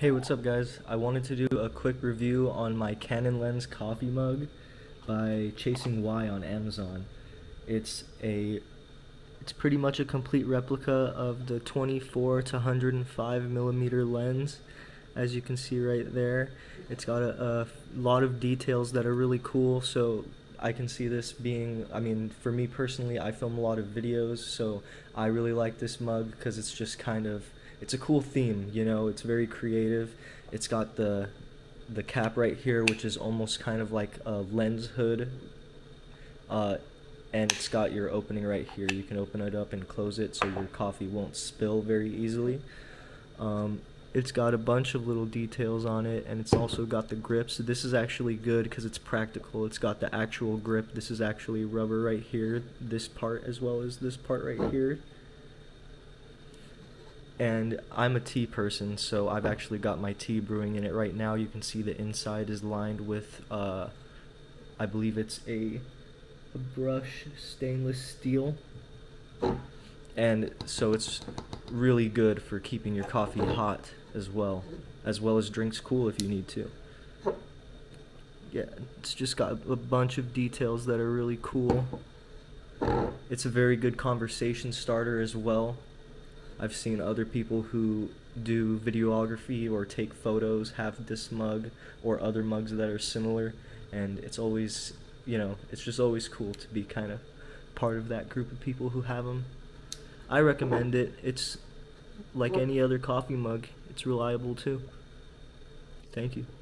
Hey, what's up guys? I wanted to do a quick review on my Canon lens coffee mug by Chasing Y on Amazon. It's pretty much a complete replica of the 24 to 105 millimeter lens, as you can see right there. It's got a lot of details that are really cool, so I can see this being, I mean, for me personally, I film a lot of videos, so I really like this mug because it's just kind of, it's a cool theme, you know, it's very creative. It's got the cap right here, which is almost kind of like a lens hood. And it's got your opening right here. You can open it up and close it so your coffee won't spill very easily. It's got a bunch of little details on it, and it's also got the grips. This is actually good because it's practical. It's got the actual grip. This is actually rubber right here, this part as well as this part right here. And I'm a tea person, so I've actually got my tea brewing in it right now. You can see the inside is lined with, I believe it's a brush stainless steel. And so it's really good for keeping your coffee hot as well as drinks cool if you need to. Yeah, it's just got a bunch of details that are really cool. It's a very good conversation starter as well. I've seen other people who do videography or take photos have this mug or other mugs that are similar, and it's always, you know, it's just always cool to be kind of part of that group of people who have them. I recommend it. It's like any other coffee mug. It's reliable too. Thank you.